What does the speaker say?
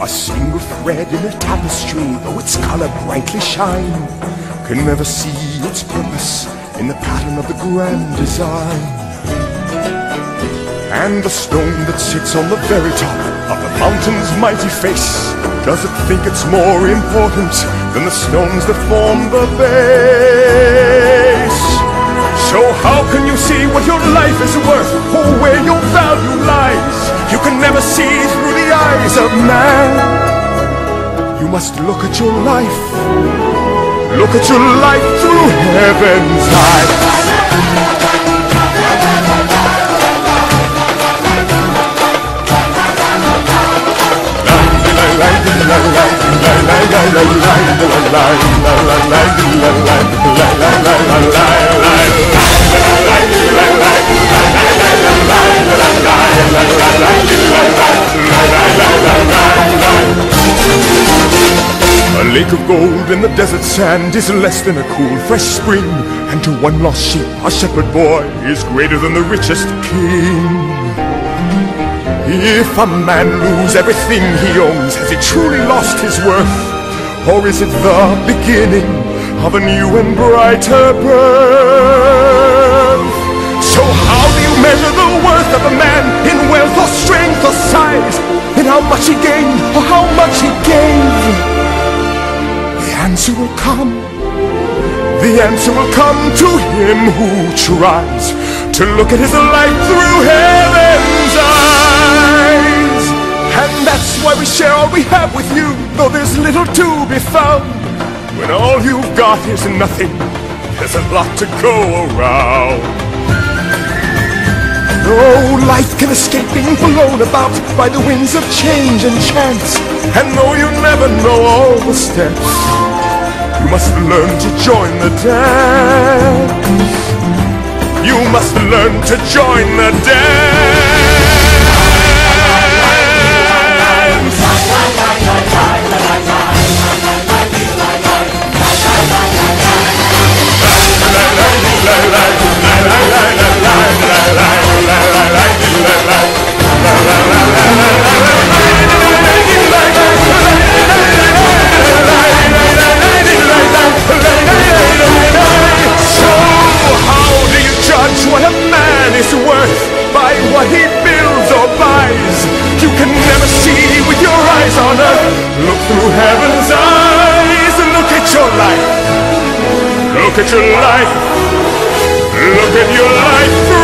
A single thread in a tapestry, though its color brightly shine, can never see its purpose in the pattern of the grand design. And the stone that sits on the very top of the mountain's mighty face, does it think it's more important than the stones that form the base? So how can you see what your life is worth, or where your value lies? You can never see through the eyes of man. You must look at your life. Look at your life through heaven's eyes. A lake of gold in the desert sand is less than a cool, fresh spring, and to one lost sheep, a shepherd boy is greater than the richest king. If a man lose everything he owns, has he truly lost his worth? Or is it the beginning of a new and brighter birth? So how do you measure the worth of a man in wealth or strength or size? In how much he gained or how much he gave? The answer will come. The answer will come to him who tries to look at his life through heaven's eyes. And that's why we share all we have with you, though there's little to be found. When all you've got is nothing, there's a lot to go around. No life can escape being blown about by the winds of change and chance. And though you never know all the steps, you must learn to join the dance. You must learn to join the dance. By what he builds or buys, you can never see with your eyes on earth. Look through heaven's eyes and look at your life. Look at your life. Look at your life through